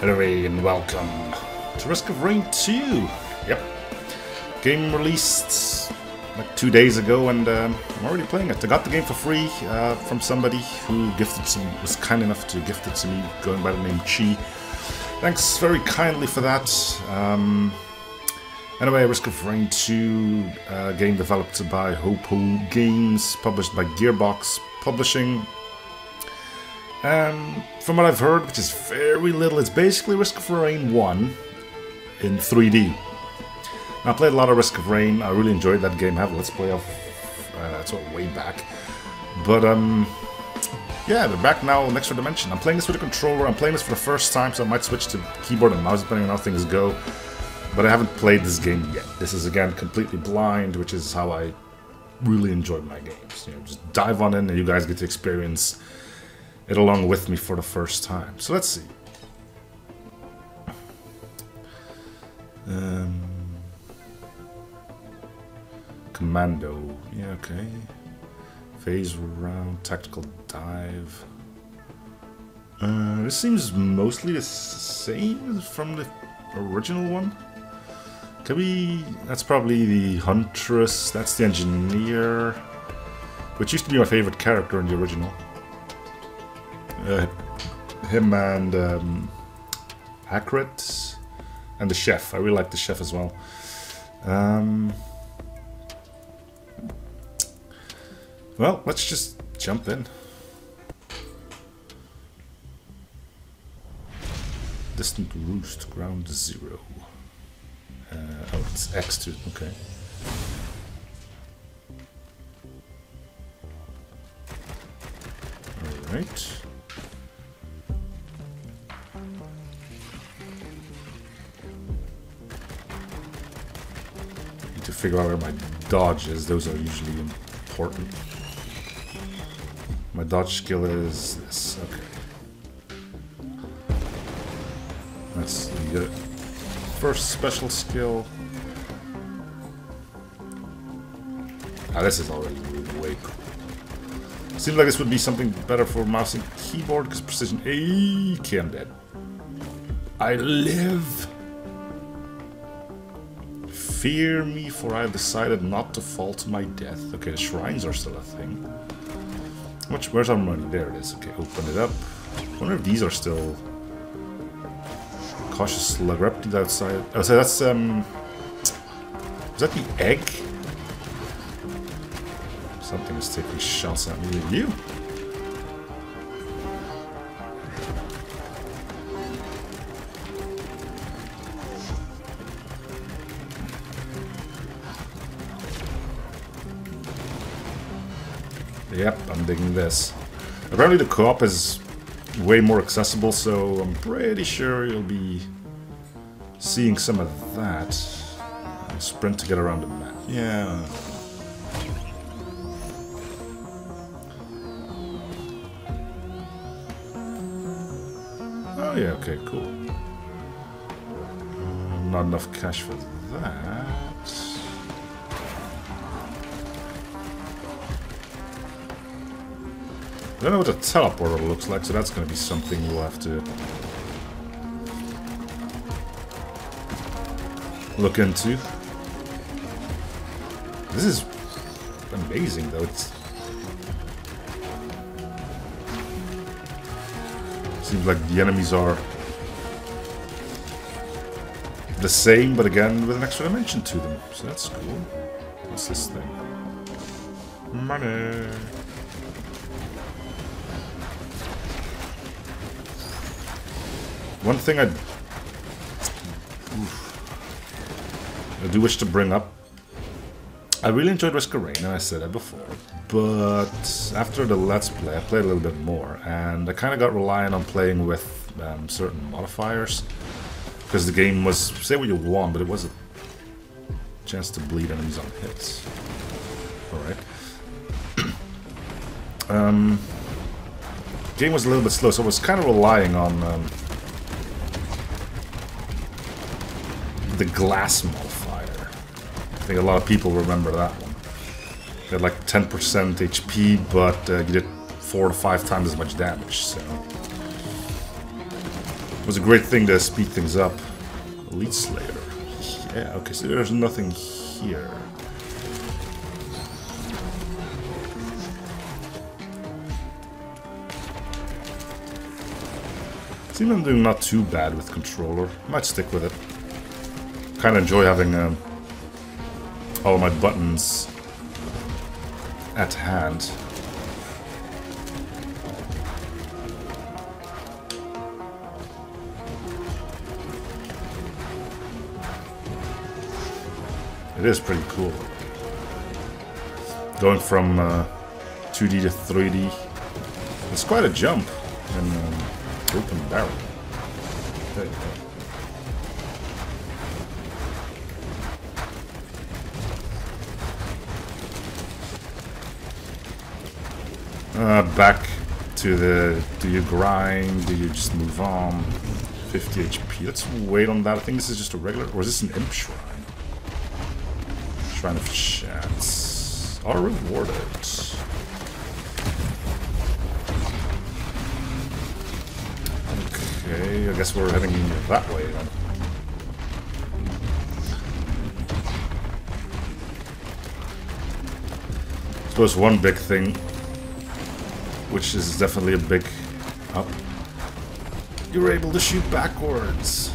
Hello and welcome to Risk of Rain 2. Yep. Game released like 2 days ago, and I'm already playing it. I got the game for free from somebody who was kind enough to gift it to me, going by the name Chi. Thanks very kindly for that. Anyway, Risk of Rain 2, game developed by Hopoo Games, published by Gearbox Publishing. From what I've heard, which is very little, it's basically Risk of Rain 1 in 3D. I played a lot of Risk of Rain. I really enjoyed that game. I have a Let's Play of sort of way back. But yeah, they're back now in Extra Dimension. I'm playing this with a controller. I'm playing this for the first time, so I might switch to keyboard and mouse depending on how things go. But I haven't played this game yet. This is, again, completely blind, which is how I really enjoy my games. You know, just dive on in and you guys get to experience it along with me for the first time. So let's see. Commando. Yeah, okay. Phase round, tactical dive. This seems mostly the same from the original one. Can we... That's probably the Huntress. That's the Engineer, which used to be my favorite character in the original. Him and Hackret and the chef. I really like the chef as well. Well, let's just jump in. Distant Roost, Ground Zero. Oh, it's X to it. Okay. All right. Figure out where my dodge is. Those are usually important. My dodge skill is this. Okay. That's the first special skill. Now this is already way cool. Seems like this would be something better for mouse and keyboard because precision. Hey, okay, I'm dead. I live. Fear me, for I have decided not to fall to my death. Okay, the shrines are still a thing. Where's our money? There it is. Okay, open it up. I wonder if these are still... Cautious slug. Reptiles outside. Oh, so that's, was that the egg? Something is taking shots at me. You! Yep, I'm digging this. Apparently the co-op is way more accessible, so I'm pretty sure you'll be seeing some of that. I'll sprint to get around the map. Yeah. Oh yeah, okay, cool. Not enough cash for that. I don't know what a teleporter looks like, so that's going to be something we'll have to look into. This is amazing, though. It seems like the enemies are the same, but again, with an extra dimension to them. So that's cool. What's this thing? Money! One thing I do wish to bring up, I really enjoyed Risk of Rain, and I said that before, but after the Let's Play, I played a little bit more, and I kind of got reliant on playing with certain modifiers, because the game was, say what you want, but it was a chance to bleed enemies on hits. Alright. Game was a little bit slow, so I was kind of relying on... the glass modifier. I think a lot of people remember that one. They had like 10% HP, but you did 4 to 5 times as much damage, so... It was a great thing to speed things up. Elite Slayer. Yeah, okay, so there's nothing here. Seems I'm doing not too bad with controller. Might stick with it. Kind of enjoy having all of my buttons at hand. It is pretty cool. Going from 2D to 3D. It's quite a jump in open barrel. There you go. Back to the, do you grind, do you just move on? 50 HP, let's wait on that. I think this is just a regular, or is this an imp shrine? Shrine of Chance. Are rewarded. Okay, I guess we're heading that way then. I suppose one big thing, which is definitely a big up. You're able to shoot backwards.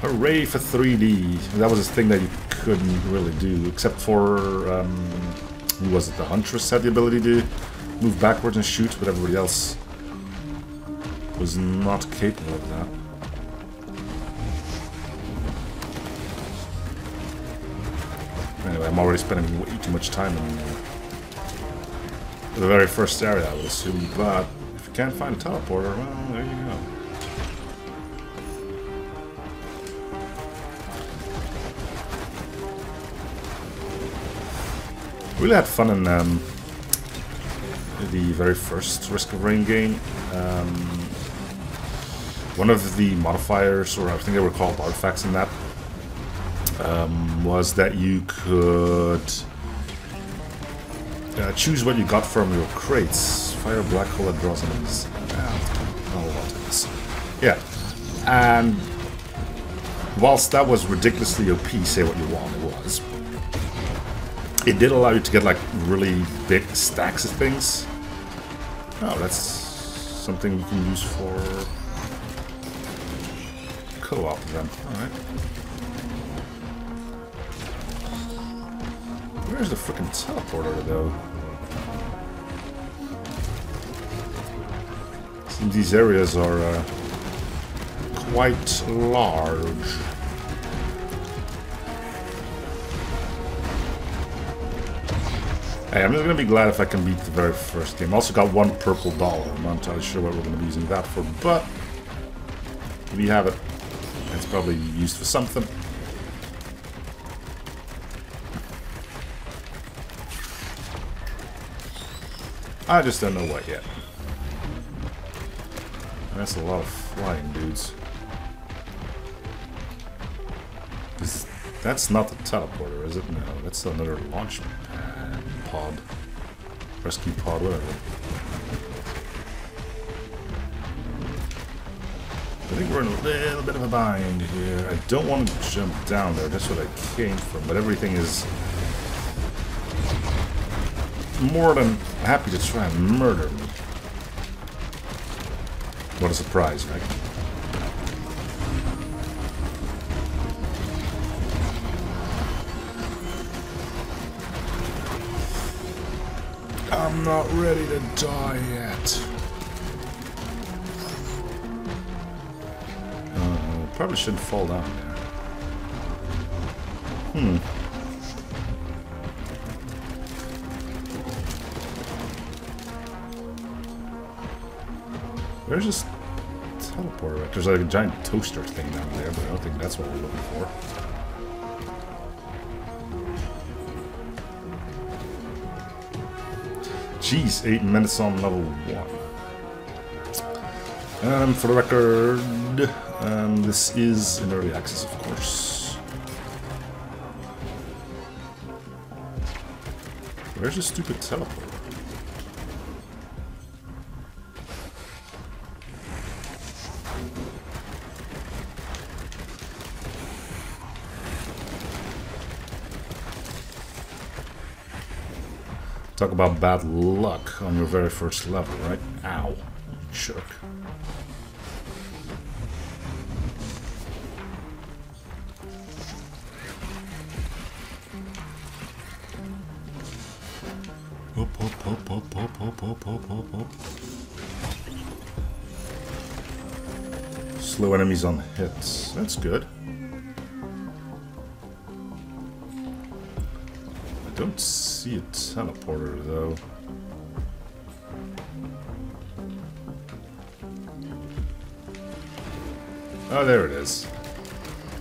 Hooray for 3D. That was a thing that you couldn't really do, except for, who was it? The Huntress had the ability to move backwards and shoot, but everybody else was not capable of that. Anyway, I'm already spending way too much time in the very first area, I would assume, but if you can't find a teleporter, well, there you go. Really had fun in the very first Risk of Rain game. One of the modifiers, or I think they were called artifacts in that, was that you could choose what you got from your crates. Fire, black hole that draws enemies. Not a lot of this. Yeah. And whilst that was ridiculously OP, say what you want, it was. It did allow you to get like really big stacks of things. Oh, that's something you can use for co-op then. Alright. Where's the frickin' teleporter, though? Some of these areas are quite large. Hey, I'm just gonna be glad if I can beat the very first game. I also got one purple dollar. I'm not entirely sure what we're gonna be using that for, but we have it. It's probably used for something. I just don't know what yet. That's a lot of flying dudes. That's not the teleporter, is it? No, that's another launch pod. Rescue pod, whatever. I think we're in a little bit of a bind here. I don't want to jump down there. That's what I came from, but everything is more than happy to try and murder me. What a surprise, right? I'm not ready to die yet. Probably shouldn't fall down there. Where's this teleporter? There's like a giant toaster thing down there, but I don't think that's what we're looking for. Jeez, 8 minutes on level 1. For the record, this is in early access, of course. Where's the stupid teleporter? Talk about bad luck on your very first level, right? Ow, jerk. Up, up, up, up, up, up, up, up, up, up. Slow enemies on hits. That's good. I don't see a teleporter, though. Oh, there it is.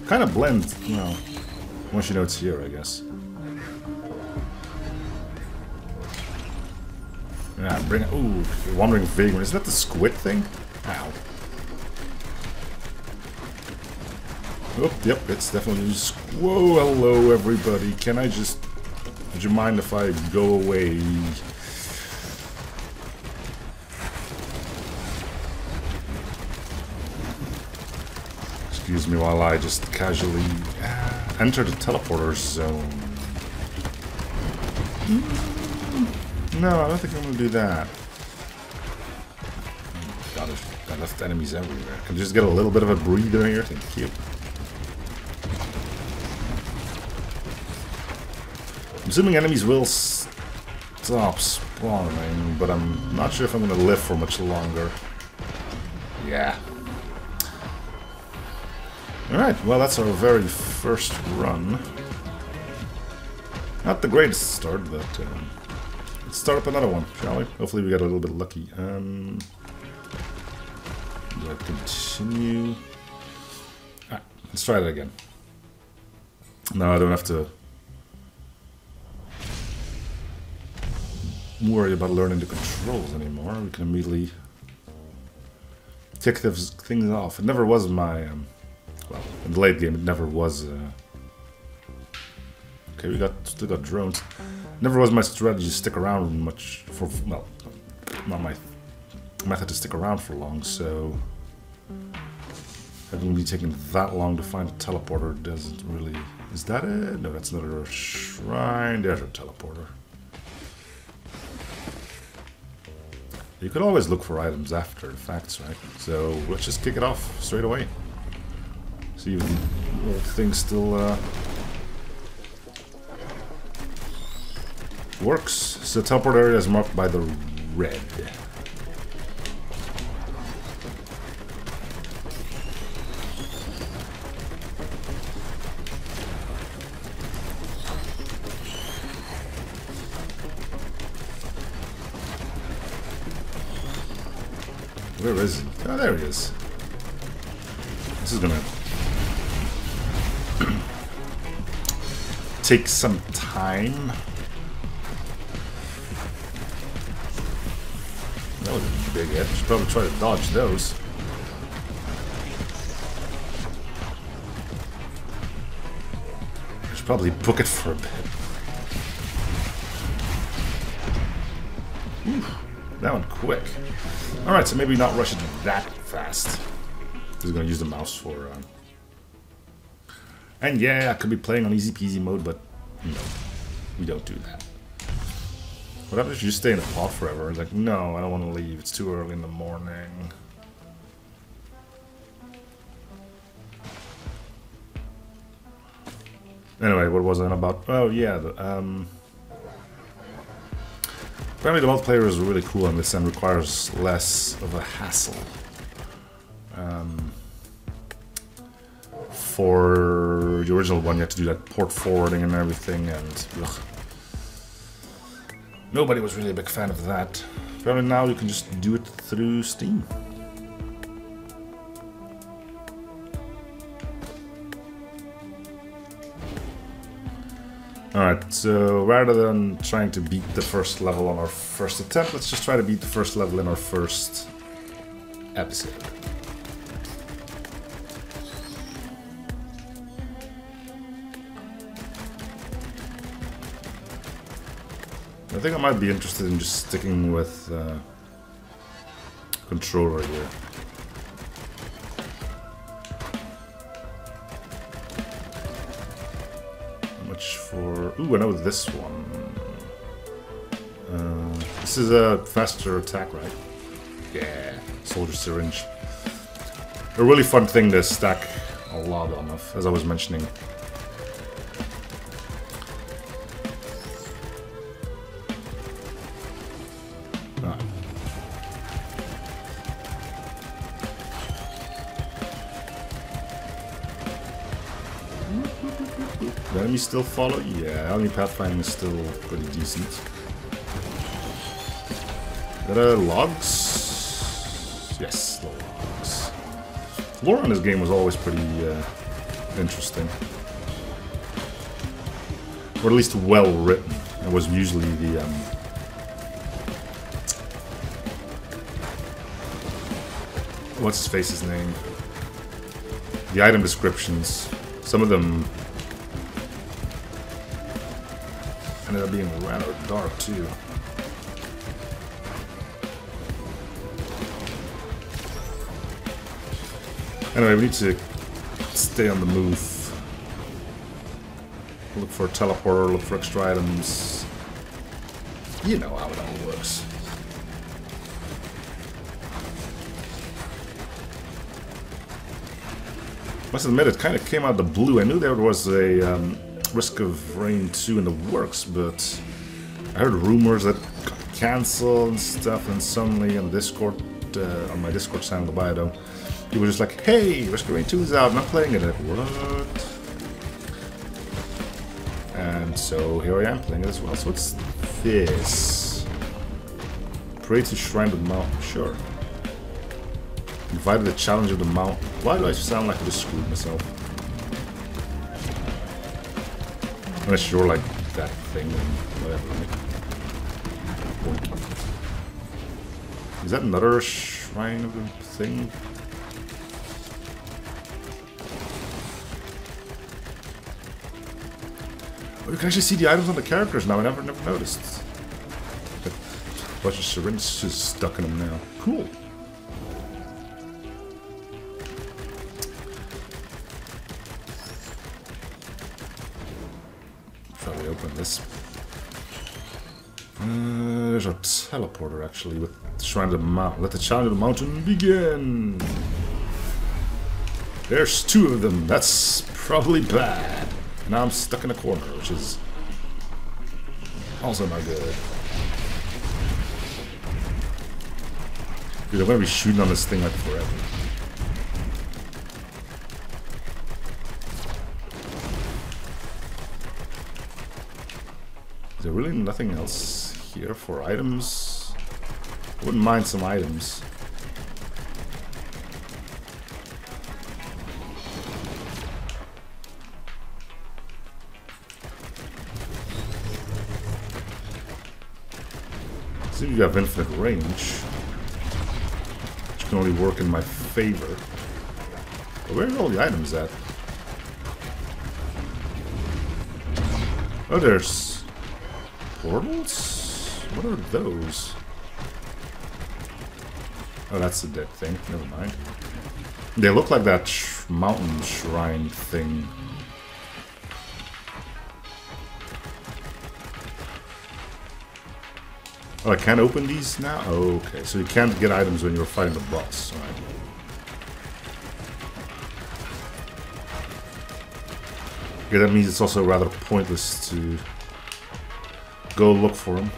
Kind of blends, you know, once you know it's here, I guess. Ah, bring it. Ooh, wandering vagrant. Is that the squid thing? Ow. Oh, yep, it's definitely just... Whoa, hello, everybody. Can I just... Would you mind if I go away? Excuse me while I just casually enter the teleporter zone. No, I don't think I'm gonna do that. God, I left enemies everywhere. Can I just get a little bit of a breather here? Thank you. I'm assuming enemies will stop spawning, but I'm not sure if I'm gonna live for much longer. Yeah. Alright, well that's our very first run. Not the greatest start, but... let's start up another one, shall we? Hopefully we get a little bit lucky. Do I continue? Ah, let's try that again. No, I don't have to worry about learning the controls anymore. We can immediately tick those things off. It never was my... well, in the late game it never was... okay, we still got drones. Never was my strategy to stick around much for, well, not my method to stick around for long, so having me taking that long to find a teleporter doesn't really... Is that it? No, that's another shrine. There's a teleporter. You could always look for items after the facts, right? So let's just kick it off straight away. See if the old thing still... works. So the teleport area is marked by the red. Where is he? Oh, there he is. This is gonna take some time. Big hit. Should probably try to dodge those. I should probably book it for a bit. Whew. That went quick. Alright, so maybe not rush it that fast. Just gonna use the mouse for... And yeah, I could be playing on easy peasy mode, but no. We don't do that. What happens if you just stay in a pod forever? It's like, no, I don't want to leave. It's too early in the morning. Anyway, what was I about? Oh, yeah. Apparently the multiplayer is really cool on this and requires less of a hassle. For the original one, you had to do that port forwarding and everything, and... Ugh. Nobody was really a big fan of that. Apparently now you can just do it through Steam. Alright, so rather than trying to beat the first level on our first attempt, let's just try to beat the first level in our first episode. I think I might be interested in just sticking with controller here. How much for... Ooh, I know this one. This is a faster attack, right? Yeah, soldier syringe. A really fun thing to stack a lot on, as I was mentioning. The enemy still follow? Yeah, enemy pathfinding is still pretty decent. There are logs? Yes, the logs. Lore on this game was always pretty interesting. Or at least well written. It was usually the... what's-his-face's name? The item descriptions. Some of them ended up being rather dark, too. Anyway, we need to stay on the move. Look for a teleporter, look for extra items. You know how it all works. I must admit, it kind of came out of the blue. I knew there was a Risk of Rain 2 in the works, but I heard rumors that got cancelled and stuff, and suddenly on Discord, on my Discord channel, the Bido, people were just like, hey, Risk of Rain 2 is out, and I'm playing it. Like, what? And so here I am playing it as well. So what's this? Pray to Shrine of the Mount, sure. Invited the challenge of the mountain. Why do I sound like I just screwed myself? Unless you're like that thing, whatever. Is that another shrine of the thing? Oh, you can actually see the items on the characters now. I never noticed. A bunch of syringes just stuck in them now. Cool. This. There's a teleporter actually with the Shrine of the Mount. Let the challenge of the mountain begin! There's two of them. That's probably bad. Now I'm stuck in a corner, which is also not good. Dude, I'm gonna be shooting on this thing like forever. There's really nothing else here for items. I wouldn't mind some items. Seems you have infinite range, which can only work in my favor. But where are all the items at? Oh, there's... portals? What are those? Oh, that's the dead thing. Never mind. They look like that mountain shrine thing. Oh, I can't open these now? Oh, okay, so you can't get items when you're fighting the boss. All right. Okay, that means it's also rather pointless to... go look for him.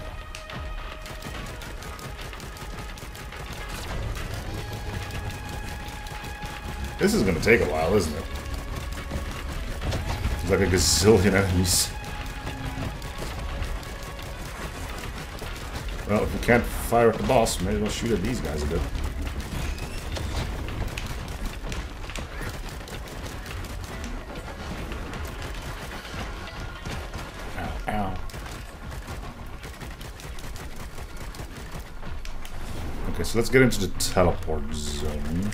This is gonna take a while, isn't it? It's like a gazillion enemies. Well, if we can't fire at the boss, maybe we'll shoot at these guys a bit. So let's get into the teleport zone.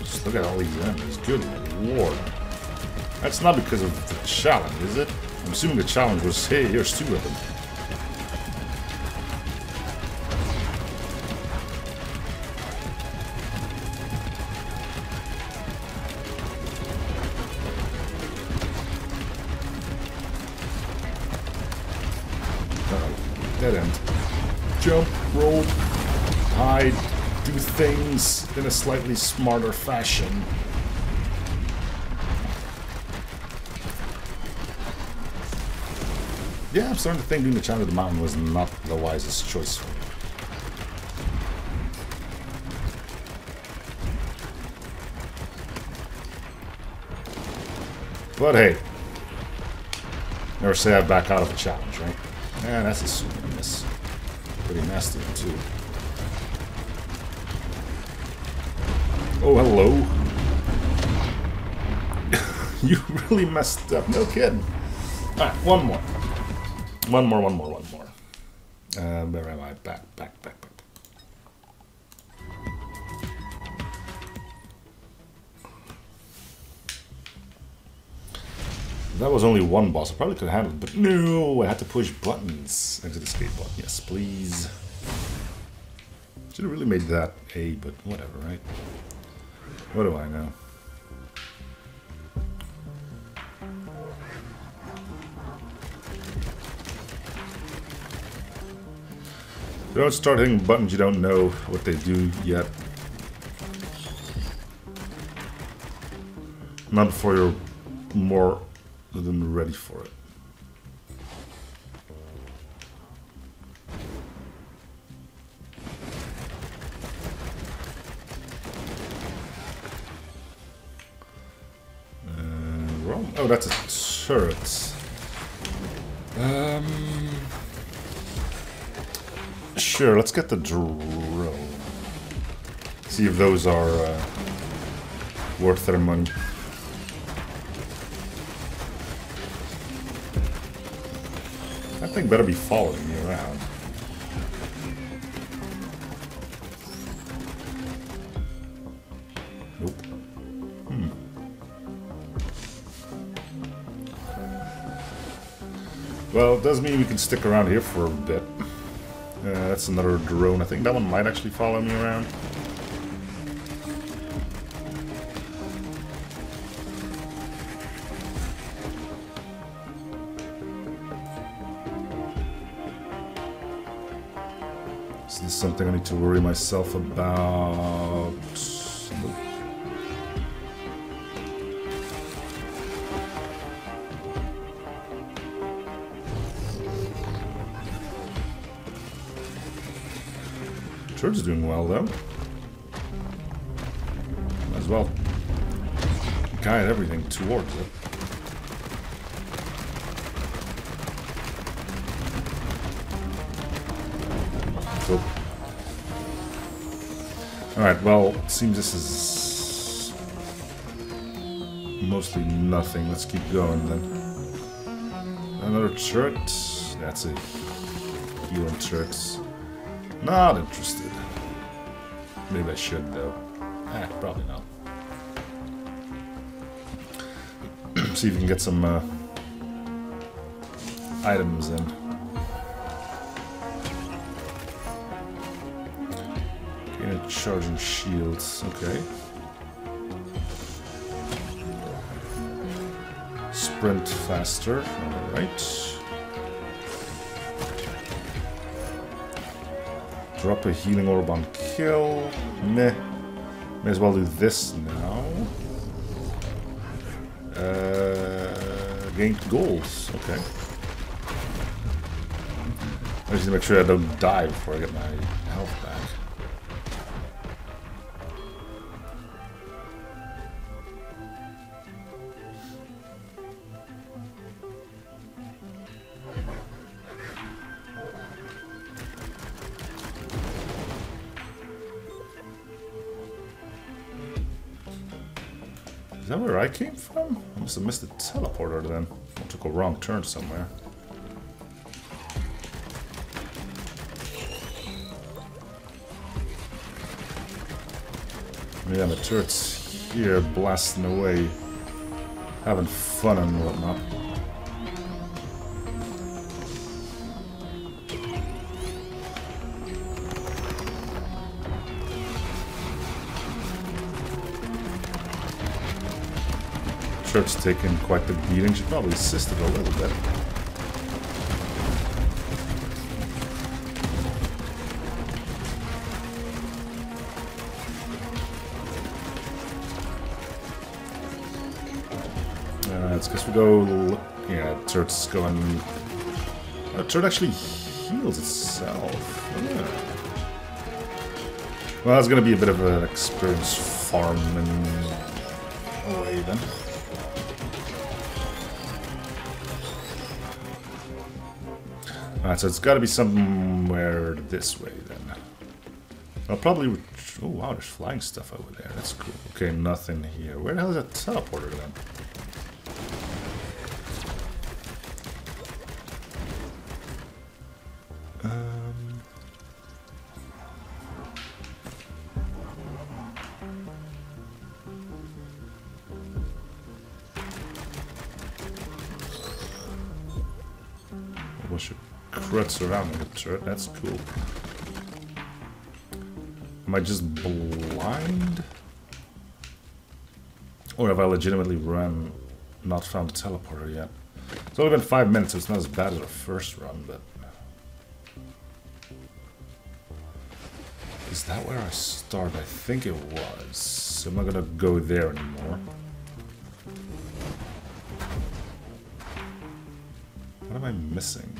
Just look at all these enemies. Good lord. That's not because of the challenge, is it? I'm assuming the challenge was, hey, here's two of them. dead end. Jump, roll, hide, do things in a slightly smarter fashion. Yeah, I'm starting to think doing the Shrine of the Mountain was not the wisest choice for me. But hey, never say I back out of a challenge, right? Man, that's a super miss. Pretty nasty, too. Oh, hello. You really messed up, no kidding. Alright, one more. One more. Where am I? Back. That was only one boss. I probably could handle it, but no, I had to push buttons. Exit escape button. Yes, please. Should have really made that A, but whatever, right? What do I know? Don't start hitting buttons you don't know what they do yet. Not before you're more than ready for it. Wrong. Oh, that's a turret. Sure, let's get the drill. See if those are worth their money. That thing better be following me around. Nope. Well, it does mean we can stick around here for a bit. That's another drone. I think that one might actually follow me around. Is this something I need to worry myself about? Turret's doing well, though. Might as well guide everything towards it. Cool. Alright, well, it seems this is mostly nothing. Let's keep going, then. Another turret. That's it. Healing turrets. Not interested. Maybe I should, though. Ah, probably not. See if we can get some items in. Gain charging shields. Okay. Sprint faster. All right. Drop a healing orb on kill. Meh. May as well do this now. Gain goals. Okay. I just need to make sure I don't die before I get my health back. Is that where I came from? I must have missed the teleporter then. I took a wrong turn somewhere. Yeah, the turret's here blasting away. Having fun and whatnot. Church taking quite the beating. Should probably assist it a little bit. minutes, because we go... Yeah, turret's going... Oh, turret actually heals itself. Yeah. Well, that's going to be a bit of an experience farm in a way, then. Alright, so it's got to be somewhere this way, then. I'll probably... Oh, wow, there's flying stuff over there. That's cool. Okay, nothing here. Where the hell is that teleporter, then? A bunch of crutz surrounding the turret. That's cool. Am I just blind? Or have I legitimately run, not found the teleporter yet? It's only been 5 minutes, so it's not as bad as our first run, but... Is that where I started? I think it was. So I'm not gonna go there anymore. What am I missing?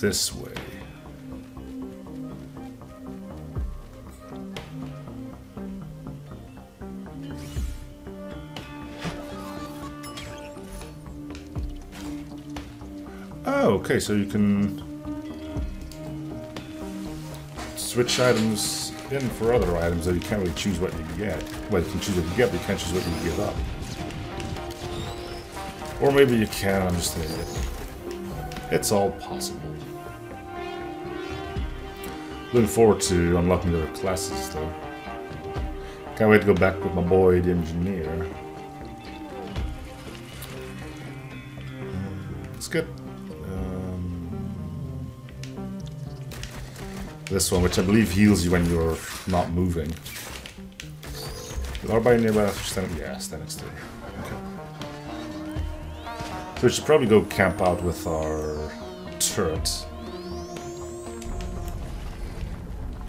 This way. Oh, okay, so you can switch items in for other items, though you can't really choose what you get. Well, you can choose what you get, but you can't choose what you give up. Or maybe you can, I'm just thinking it. It's all possible. Looking forward to unlocking the other classes, though. Can't wait to go back with my boy, the engineer. Let's get this one, which I believe heals you when you're not moving. Are by nearby after standing? Yeah, standing still. Okay. So we should probably go camp out with our turret.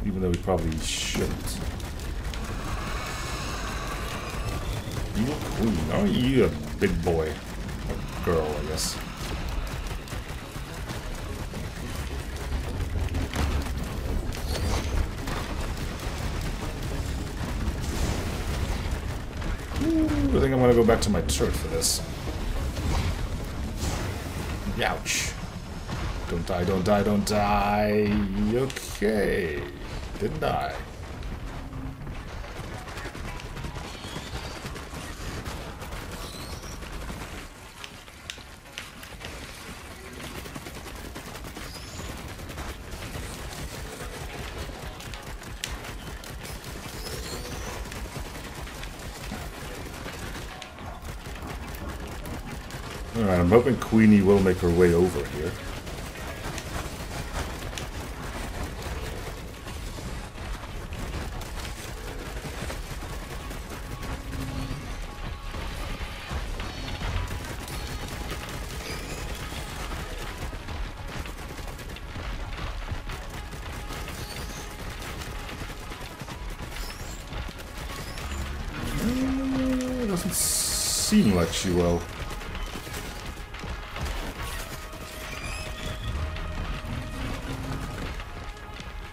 Even though we probably shouldn't. You queen, are you a big boy? Or girl, I guess. Ooh, I think I'm gonna go back to my turret for this. Ouch. Don't die, don't die, don't die. Okay. Didn't I? Alright, I'm hoping Queenie will make her way over here. Seem like she will.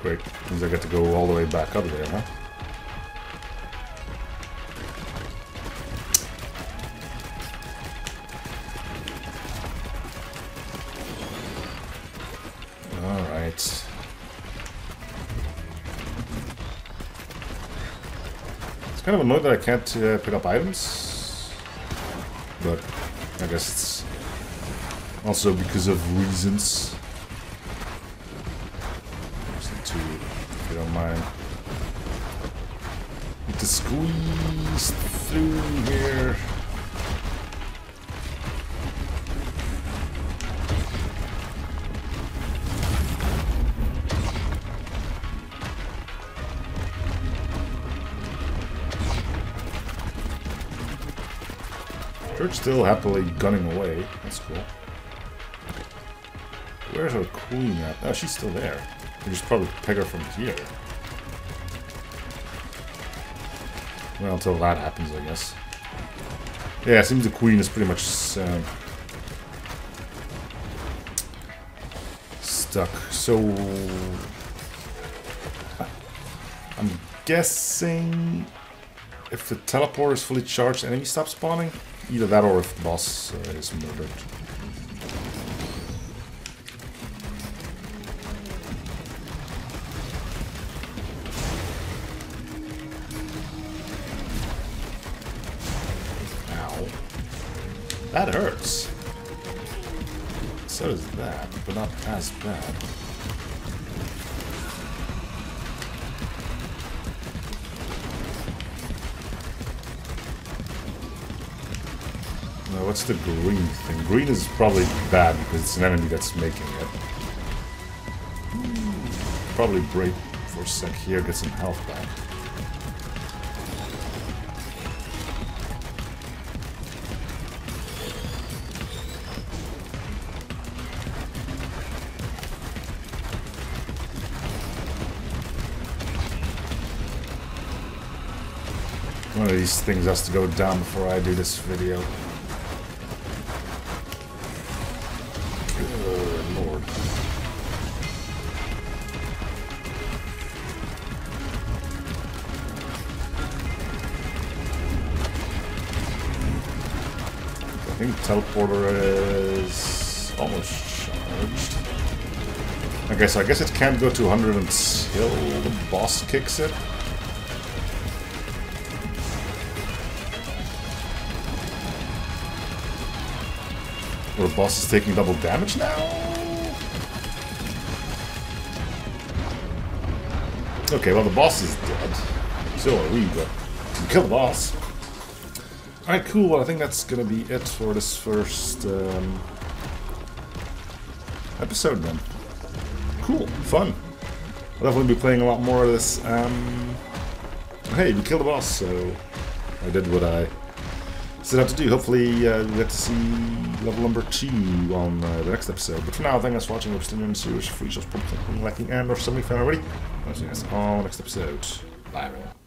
Great. Means I got to go all the way back up there, huh? Alright. It's kind of annoying that I can't pick up items. But I guess it's also because of reasons. Just need to, if you don't mind, need to squeeze through here. We're still happily gunning away. That's cool. Where's our queen at? Oh, she's still there. We just probably peg her from here. Well, until that happens, I guess. Yeah, it seems the queen is pretty much stuck. So I'm guessing if the teleport is fully charged, enemy stops spawning. Either that, or if the boss is murdered. That hurts. So does that, but not as bad. No, what's the green thing? Green is probably bad because it's an enemy that's making it. Probably break for a sec here, get some health back. One of these things has to go down before I do this video. Good lord. I think teleporter is almost charged. Okay, so I guess it can't go to 100 until the boss kicks it. The boss is taking double damage now? Okay, well the boss is dead. So are we, but we kill the boss. Alright, cool. Well, I think that's gonna be it for this first episode then. Cool, fun. I'll definitely be playing a lot more of this. Hey, we killed the boss, so I did what I set out to do. Hopefully we'll get to see level number 2 on the next episode. But for now, thanks for watching. Hope you're enjoying the series. Free shows, probably liking and or something fan already. I'll see you guys on the next episode. Bye everyone.